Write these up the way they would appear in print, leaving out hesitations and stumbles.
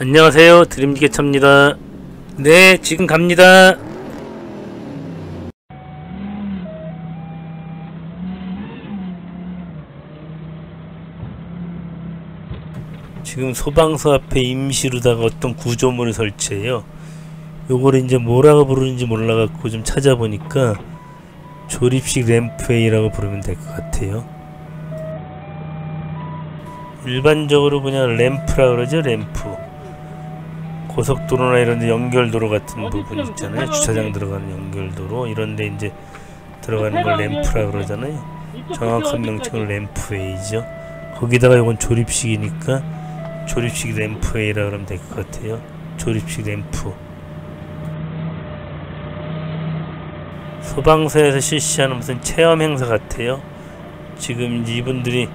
안녕하세요, 드림지게차입니다. 네, 지금 갑니다. 지금 소방서 앞에 임시로다가 어떤 구조물을 설치해요. 요거를 이제 뭐라고 부르는지 몰라갖고 좀 찾아보니까 조립식 램프웨이라고 부르면 될 것 같아요. 일반적으로 그냥 램프라 그러죠, 램프. 고속도로나 이런데 연결도로 같은 부분 있잖아요. 주차장 들어가는 연결도로 이런데 이제 들어가는 걸 램프라 그러잖아요. 정확한 명칭은 램프웨이죠. 거기다가 이건 조립식이니까 조립식 램프웨이라 그러면 될 것 같아요. 조립식 램프. 소방서에서 실시하는 무슨 체험 행사 같아요. 지금 이분들이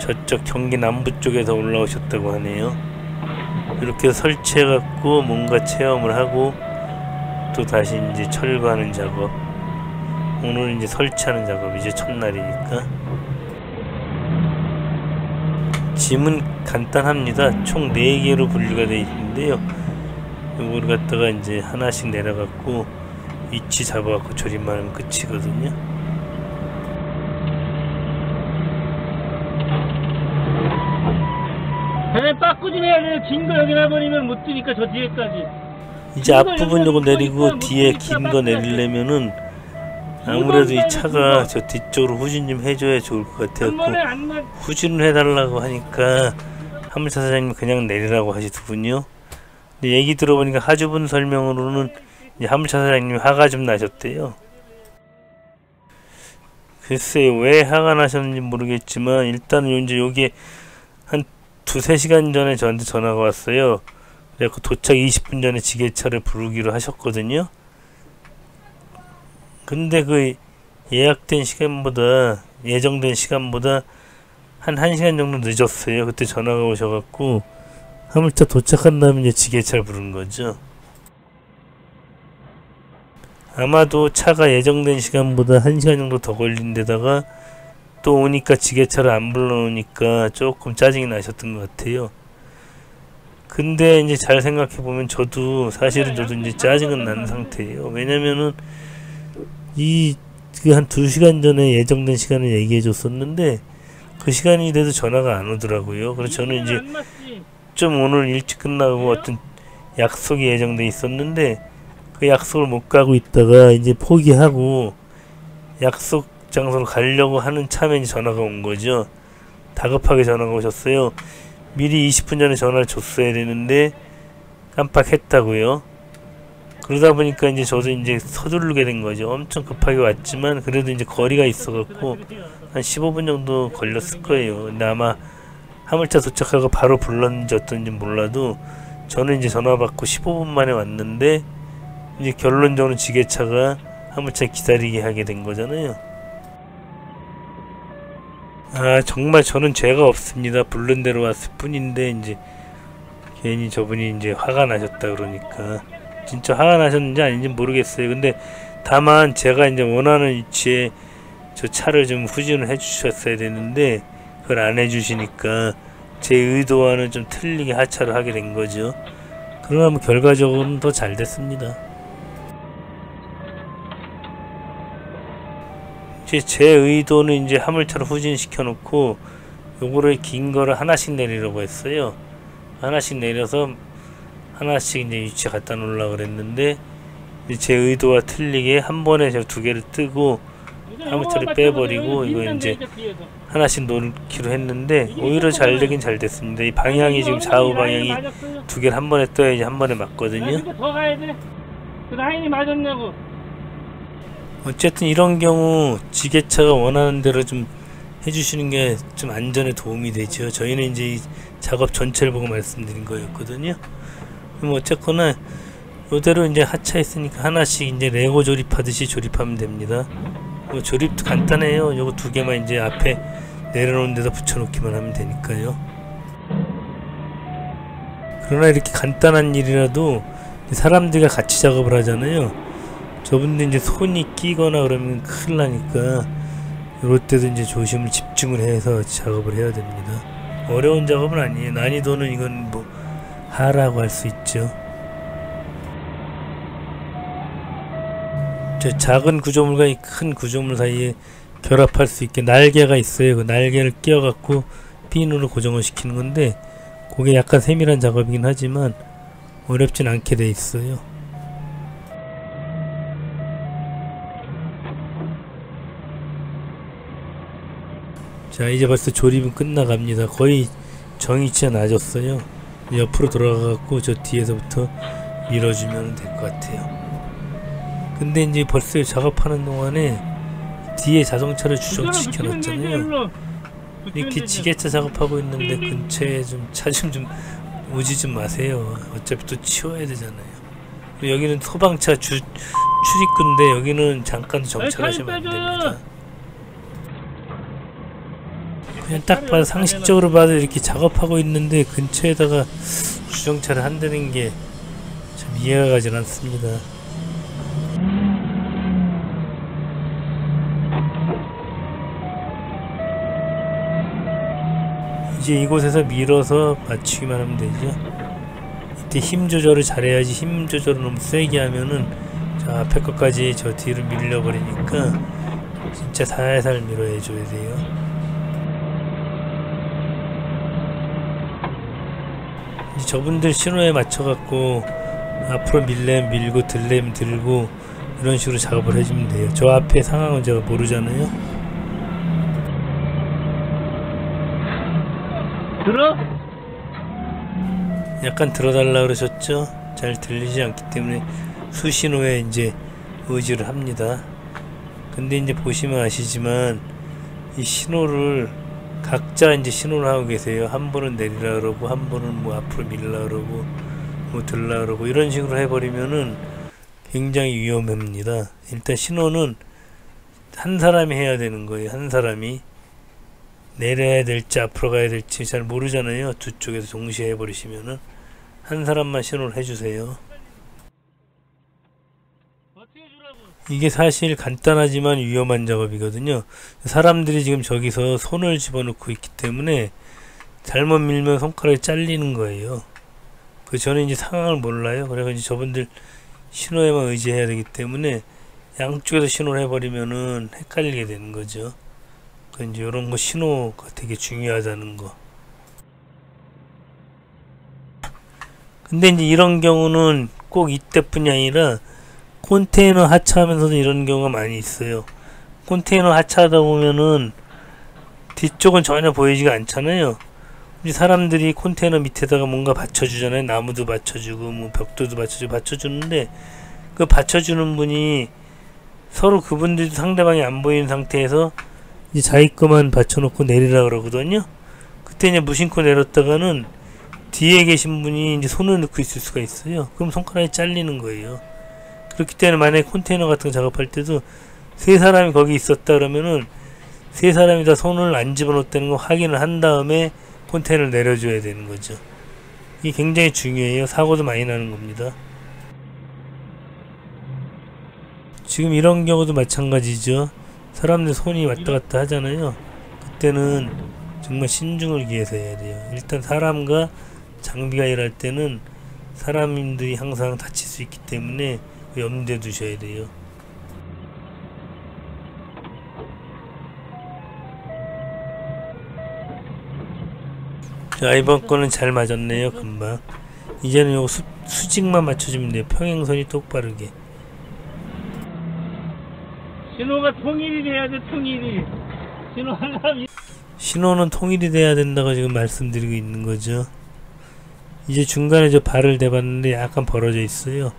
저쪽 경기 남부 쪽에서 올라오셨다고 하네요. 이렇게 설치해갖고 뭔가 체험을 하고 또 다시 이제 철거하는 작업. 오늘 이제 설치하는 작업, 이제 첫날이니까. 짐은 간단합니다. 총 4개로 분류가 되어 있는데요. 이걸 갖다가 이제 하나씩 내려갖고 위치 잡아갖고 조립만 하면 끝이거든요. 걔네 빠꾸지 해야 돼. 긴 거 여기 내버리면 못 뛰니까 저 뒤에까지. 이제 앞부분 요거 내리고 뒤에 긴 거 내리려면은 아무래도 이 차가 저 뒤쪽으로 후진 좀 해줘야 좋을 것 같아갖고 후진을 해달라고 하니까 화물차 사장님 그냥 내리라고 하시더군요. 근데 얘기 들어보니까 하주분 설명으로는 이제 화물차 사장님이 화가 좀 나셨대요. 글쎄 왜 화가 나셨는지 모르겠지만 일단은 이제 여기에 한 2~3시간 전에 저한테 전화가 왔어요. 그래서 도착 20분 전에 지게차를 부르기로 하셨거든요. 근데 그 예약된 시간보다 예정된 시간보다 한 1시간 정도 늦었어요. 그때 전화가 오셔갖고 화물차 도착한 다음에 이제 지게차를 부른 거죠. 아마도 차가 예정된 시간보다 1시간 정도 더 걸린 데다가 또 오니까 지게차를 안 불러오니까 조금 짜증이 나셨던 것 같아요. 근데 이제 잘 생각해보면 저도 사실은 저도 이제 짜증은 난 상태예요. 왜냐면은 한 2시간 전에 예정된 시간을 얘기해 줬었는데 그 시간이 돼도 전화가 안 오더라고요. 그래서 저는 이제 좀 오늘 일찍 끝나고 어떤 약속이 예정돼 있었는데 그 약속을 못 가고 있다가 이제 포기하고 약속 장소로 가려고 하는 참에 전화가 온 거죠. 다급하게 전화가 오셨어요. 미리 20분 전에 전화를 줬어야 되는데 깜빡했다고요. 그러다 보니까 이제 저도 이제 서두르게 된 거죠. 엄청 급하게 왔지만 그래도 이제 거리가 있어갖고 한 15분 정도 걸렸을 거예요. 근데 아마 화물차 도착하고 바로 불렀는지 어떤지 몰라도 저는 이제 전화 받고 15분 만에 왔는데 이제 결론적으로 지게차가 화물차 기다리게 하게 된 거잖아요. 아 정말 저는 죄가 없습니다. 부른 대로 왔을 뿐인데 이제 괜히 저분이 이제 화가 나셨다 그러니까. 진짜 화가 나셨는지 아닌지 모르겠어요. 근데 다만 제가 이제 원하는 위치에 저 차를 좀 후진을 해주셨어야 되는데 그걸 안 해주시니까 제 의도와는 좀 틀리게 하차를 하게 된 거죠. 그러나 뭐 결과적으로는 더 잘 됐습니다. 이제 제 의도는 이제 화물차를 후진시켜 놓고 요거를 긴 거를 하나씩 내리려고 했어요. 하나씩 내려서 하나씩 이제 위치에 갖다 놓으려고 그랬는데 제 의도와 틀리게 한 번에 제가 2개를 뜨고 화물차를 빼버리고 이거 이제 하나씩 놓기로 했는데 오히려 잘 되긴 잘 됐습니다. 이 방향이 지금 좌우 방향이 2개를 한 번에 떠야지 한 번에 맞거든요. 어쨌든 이런 경우 지게차가 원하는 대로 좀 해주시는 게 좀 안전에 도움이 되죠. 저희는 이제 이 작업 전체를 보고 말씀드린 거였거든요. 뭐 어쨌거나 이대로 이제 하차했으니까 하나씩 이제 레고 조립하듯이 조립하면 됩니다. 뭐 조립도 간단해요. 요거 2개만 이제 앞에 내려놓은 데다 붙여놓기만 하면 되니까요. 그러나 이렇게 간단한 일이라도 사람들과 같이 작업을 하잖아요. 저분들 이제 손이 끼거나 그러면 큰일 나니까 요럴 때도 이제 조심을 집중을 해서 작업을 해야 됩니다. 어려운 작업은 아니에요. 난이도는 이건 뭐 하라고 할 수 있죠. 저 작은 구조물과 이 큰 구조물 사이에 결합할 수 있게 날개가 있어요. 그 날개를 끼워 갖고 핀으로 고정을 시키는 건데 그게 약간 세밀한 작업이긴 하지만 어렵진 않게 돼 있어요. 자, 이제 벌써 조립은 끝나갑니다. 거의 정위치가 낮았어요. 옆으로 돌아가갖고 저 뒤에서부터 밀어주면 될 것 같아요. 근데 이제 벌써 작업하는 동안에 뒤에 자동차를 주정시켜놨잖아요. 이렇게 지게차 작업하고 있는데 근처에 좀 차 좀 오지 좀 마세요. 어차피 또 치워야 되잖아요. 여기는 소방차 출입구인데 여기는 잠깐 정차하시면 안 됩니다. 그냥 딱 봐도 상식적으로 봐도 이렇게 작업하고 있는데 근처에다가 주정차를 한다는 게 참 이해가 가진 않습니다. 이제 이곳에서 밀어서 맞추기만 하면 되죠. 이때 힘 조절을 잘해야지. 힘 조절을 너무 세게 하면은 저 앞에 것까지 저 뒤로 밀려버리니까 진짜 살살 밀어줘야 돼요. 저분들 신호에 맞춰갖고 앞으로 밀래면 밀고 들래면 들고 이런 식으로 작업을 해주면 돼요. 저 앞에 상황은 제가 모르잖아요. 들어? 약간 들어달라 그러셨죠? 잘 들리지 않기 때문에 수신호에 이제 의지를 합니다. 근데 이제 보시면 아시지만 이 신호를 각자 이제 신호를 하고 계세요. 한 번은 내리라 그러고 한 번은 뭐 앞으로 밀라 그러고 뭐 들라 그러고 이런 식으로 해버리면은 굉장히 위험합니다. 일단 신호는 한 사람이 해야 되는 거예요. 한 사람이 내려야 될지 앞으로 가야 될지 잘 모르잖아요. 두 쪽에서 동시에 해버리시면은 한 사람만 신호를 해주세요. 이게 사실 간단하지만 위험한 작업이거든요. 사람들이 지금 저기서 손을 집어넣고 있기 때문에 잘못 밀면 손가락이 잘리는 거예요. 그 저는 이제 상황을 몰라요. 그래가지고 저분들 신호에만 의지해야 되기 때문에 양쪽에서 신호를 해버리면은 헷갈리게 되는 거죠. 그 이제 이런 거 신호가 되게 중요하다는 거. 근데 이제 이런 경우는 꼭 이때뿐이 아니라 컨테이너 하차하면서도 이런 경우가 많이 있어요. 컨테이너 하차하다 보면은 뒤쪽은 전혀 보이지가 않잖아요. 이제 사람들이 컨테이너 밑에다가 뭔가 받쳐주잖아요. 나무도 받쳐주고 뭐 벽돌도 받쳐주고 받쳐주는데 그 받쳐주는 분이 서로 그분들도 상대방이 안 보이는 상태에서 이제 자기 것만 받쳐놓고 내리라 그러거든요. 그때 이제 무심코 내렸다가는 뒤에 계신 분이 이제 손을 넣고 있을 수가 있어요. 그럼 손가락이 잘리는 거예요. 그렇기 때문에 만약에 컨테이너 같은 거 작업할 때도 세 사람이 거기 있었다 그러면은 세 사람이 다 손을 안 집어넣었다는 거 확인을 한 다음에 컨테이너를 내려줘야 되는 거죠. 이게 굉장히 중요해요. 사고도 많이 나는 겁니다. 지금 이런 경우도 마찬가지죠. 사람들 손이 왔다 갔다 하잖아요. 그때는 정말 신중을 기해서 해야 돼요. 일단 사람과 장비가 일할 때는 사람들이 항상 다칠 수 있기 때문에 염두에 두셔야 돼요. 자, 이번 거는 잘 맞았네요. 금방. 이제는 요거 수직만 맞춰주면 돼요. 평행선이 똑바르게. 신호가 통일이 돼야 돼. 통일이. 신호는 통일이 돼야 된다고 지금 말씀드리고 있는 거죠. 이제 중간에 저 발을 대봤는데 약간 벌어져 있어요.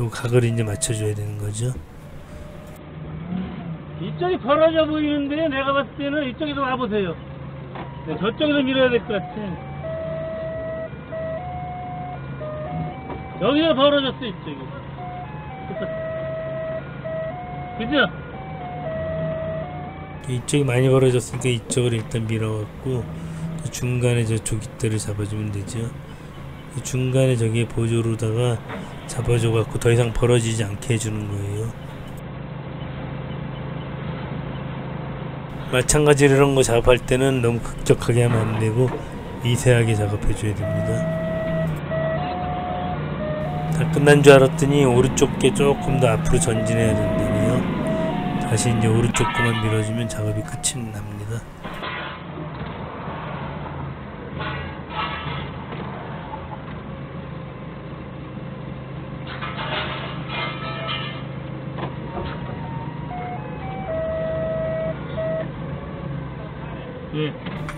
요 각을 이제 맞춰줘야 되는 거죠. 이쪽이 벌어져 보이는데 내가 봤을 때는 이쪽에서 와보세요. 네, 저쪽에서 밀어야 될 것 같아. 여기가 벌어졌어, 이쪽이. 그죠? 이쪽이 많이 벌어졌으니까 이쪽을 일단 밀어갖고 중간에 저 조깃대를 잡아주면 되죠. 중간에 저기에 보조로다가 잡아줘갖고 더 이상 벌어지지 않게 해주는 거예요. 마찬가지로 이런 거 작업할 때는 너무 극적하게 하면 안 되고 미세하게 작업해줘야 됩니다. 다 끝난 줄 알았더니 오른쪽 게 조금 더 앞으로 전진해야 된다네요. 다시 이제 오른쪽 거만 밀어주면 작업이 끝이 납니다.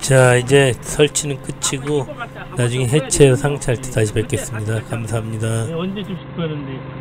자, 이제 설치는 끝이고 나중에 해체해서 상차할 때 다시 뵙겠습니다. 감사합니다. 언제 좀 싶었는데.